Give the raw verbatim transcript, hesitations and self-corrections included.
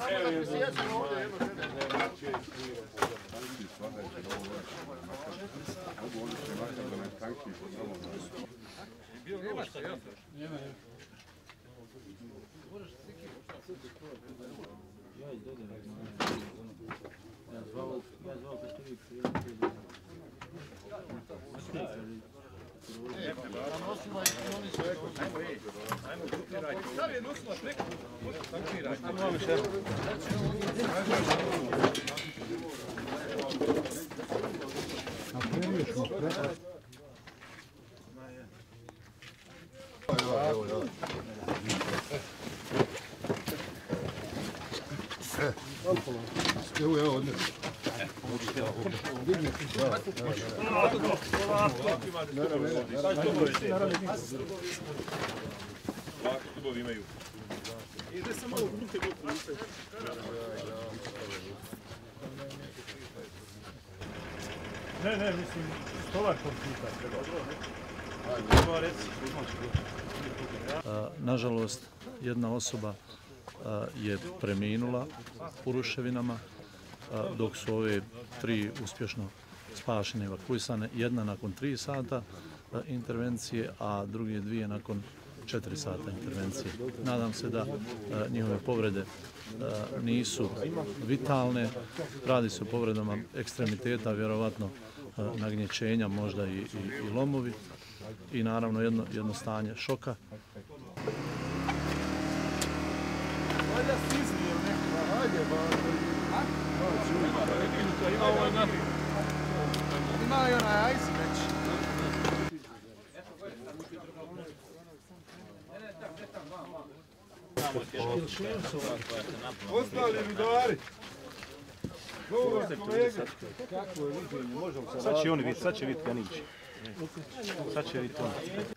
Ne, ne, mislim, stolar konflikta treba. Nažalost, jedna osoba je preminula u ruševinama, dok su ove tri uspješno spašene, evakuisane, jedna nakon tri sata intervencije, a druge dvije nakon četiri sata intervencije. Nadam se da njihove povrede nisu vitalne, radi se o povredama ekstremiteta, vjerovatno nagnječenja, možda i lomovi i naravno jedno stanje šoka. Ima li onaj ajz već? Ostali vidovari! Sad će oni vidjeti, sad će vidjeti Kanić. Sad će vidjeti on.